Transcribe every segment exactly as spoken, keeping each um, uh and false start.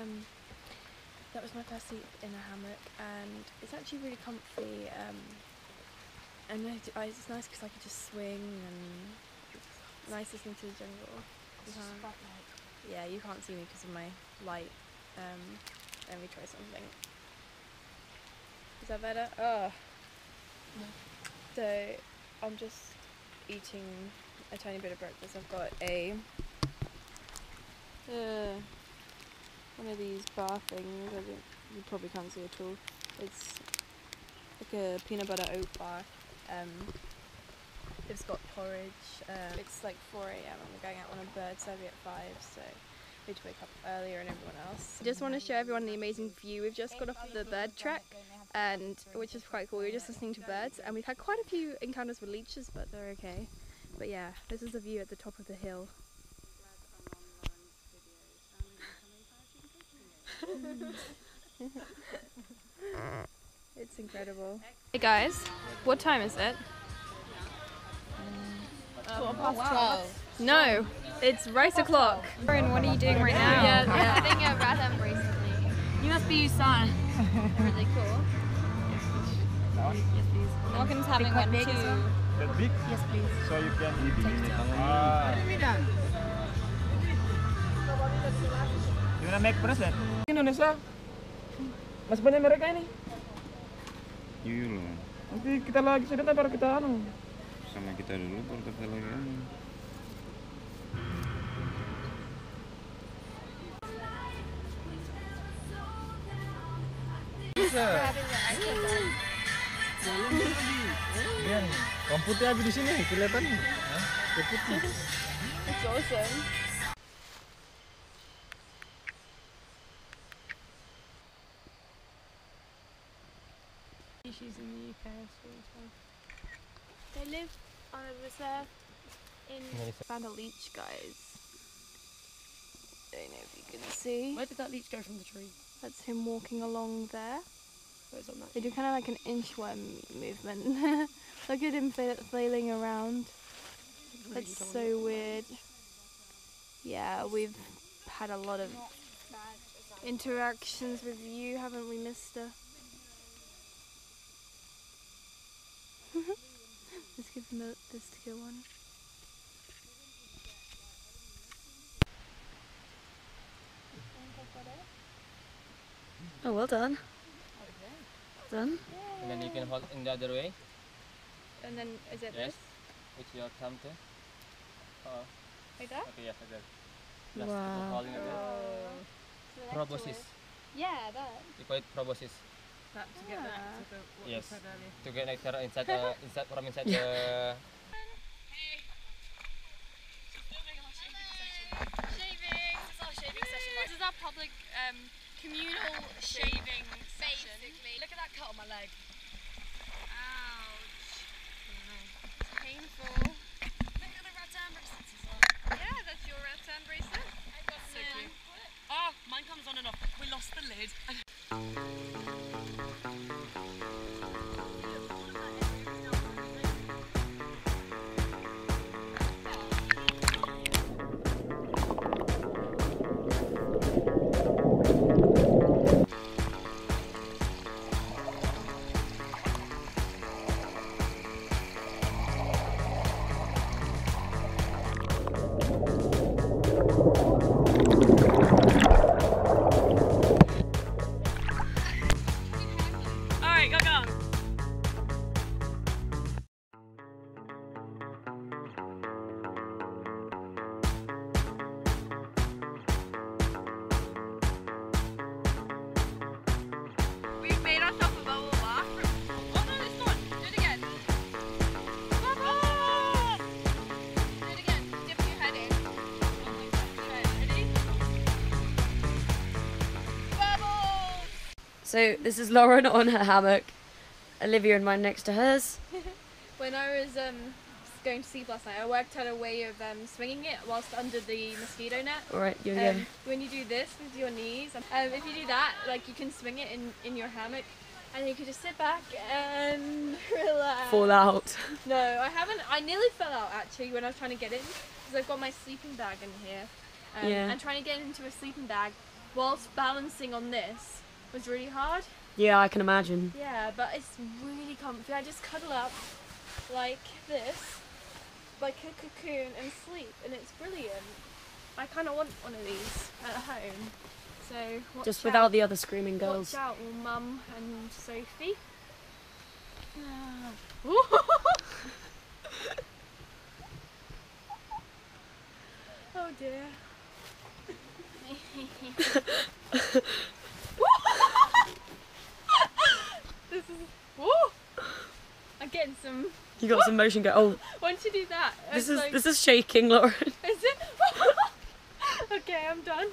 um, that was my first sleep in a hammock, and it's actually really comfy. Um, and it's nice because I could just swing, and nice listening to the jungle. Uh-huh. Yeah, you can't see me because of my light. Um, let me try something. Is that better? Oh. No. So I'm just eating a tiny bit of breakfast. I've got a uh, one of these bar things. I don't, you probably can't see at all. It's like a peanut butter oat bar. Um, It's got porridge. Um, it's like four A M and we're going out on a bird survey at five, so we need to wake up earlier than everyone else. I just want to show everyone the amazing view. We've just got off the bird track, and which is quite cool. We were just listening to birds, and we've had quite a few encounters with leeches, but they're okay. But yeah, this is the view at the top of the hill. It's incredible. Hey guys, what time is it? Um, oh, wow. No, it's race o'clock. Lauren, what are you doing right now? Yeah, yeah. I'm having a rhythm recently. You must be Usain. Really cool. Yes, please. Morgan's having big one big too. Well? Big? Yes, please. So you can eat it. You want to make bracelet? Indonesia? Mas banyak mereka ini. Yul. Nanti kita lagi sebentar baru kita anu. Sama kita dulu baru kita lagi. Lihat, komputer habis di sini kelihatan nih. Komputer. It's awesome. She's in the U K, so they live on a reserve in found a leech, guys. Don't know if you can see. Where did that leech go from the tree? That's him walking along there. Where's on that? They do kind of like an inchworm movement. Look at him flailing around. Really, that's so weird. Yeah, we've had a lot of interactions with you, haven't we, mister? Let's give him this to go on. Oh, well done. Done. And then you can hold in the other way. And then, is it yes. This? With your thumb too. Oh. Like that? Okay, yes, like that. Just wow. Holding it there. Proboscis. Yeah, that. You call it proboscis. That to get that ah. To the, what yes. You said earlier. To get nectar inside the inside from inside the shaving. This is our shaving session. This is our public um, communal shaving session. Basically. Look at that cut on my leg. Ouch. It's painful. Look at the rattan bracelets as well. Yeah, that's your rattan bracelet. I've got so cute. Ah, mine comes on and off. We lost the lid. So this is Lauren on her hammock, Olivia and mine next to hers. When I was um, going to sleep last night, I worked out a way of um, swinging it whilst under the mosquito net. All right, you um, go. When you do this with your knees, um, if you do that, like you can swing it in, in your hammock, and you can just sit back and relax. Fall out. No, I haven't. I nearly fell out actually when I was trying to get in, because I've got my sleeping bag in here. Um, yeah. And trying to get into a sleeping bag whilst balancing on this was really hard. Yeah, I can imagine. Yeah, but it's really comfy. I just cuddle up like this, like a cocoon, and sleep, and it's brilliant. I kind of want one of these at home. So watch just without out. the other screaming girls. Watch out, Mum and Sophie. Oh dear. This is. Oh, I'm getting some. You got some motion go. Oh. Why don't you do that? This is like, this is shaking, Lauren. Is it? Okay, I'm done.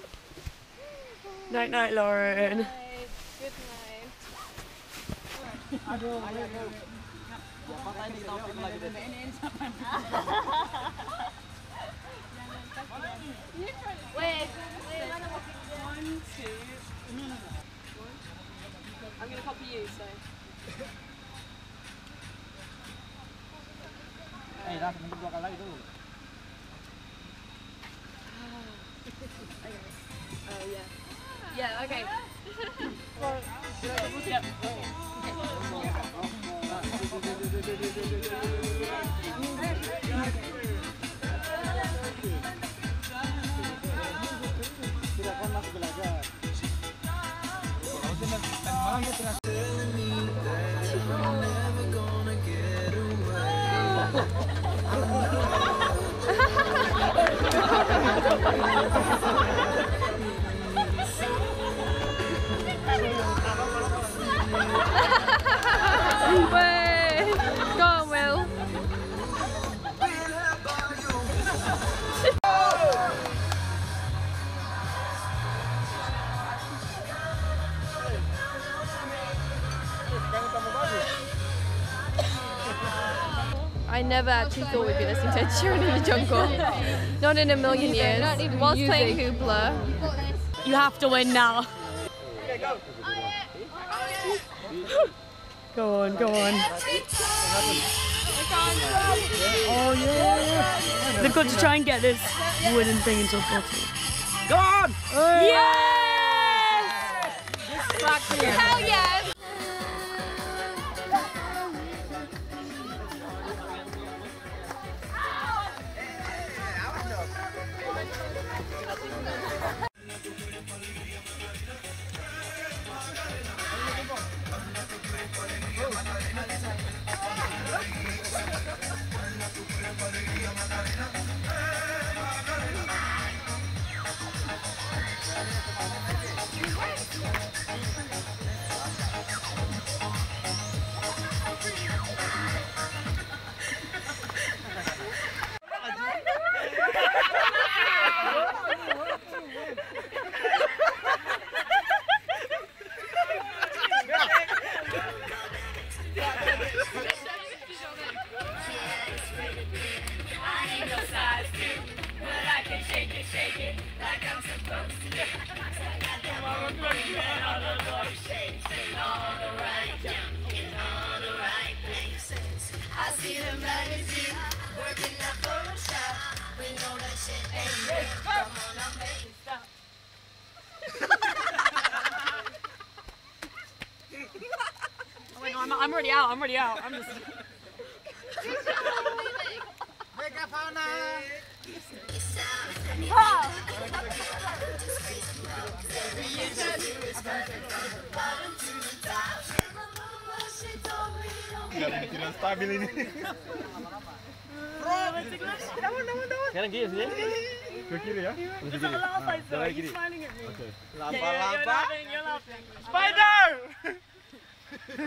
Night night, Lauren. Good night. Good night. I don't Wait, wait, one, two. I'm gonna copy you, so. Hey, that's a block I like, though. Oh, yeah. Yeah, okay. I never actually thought we'd be listening to Children in the Jungle. Not in a million years. Whilst playing Hoopla. You have to win now. Okay, go. Oh, yeah. Oh, yeah. Go on, go on. Oh yeah. They've got to try and get this wooden thing into a bottle. Go on! Yes! Hell yes! I'm already out, I'm already out. I'm just. Spider!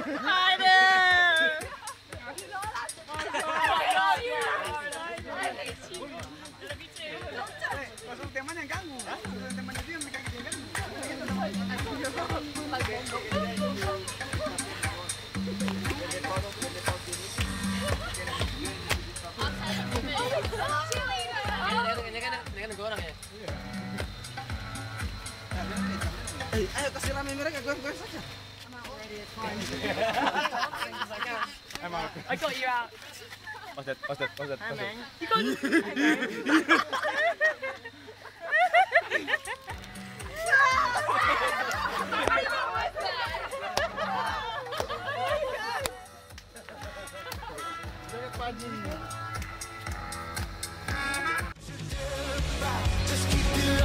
Hi there! I'm out. I got you out. What's that? What's that? What's that? What's that? You got you. Hang on. I do. Just keep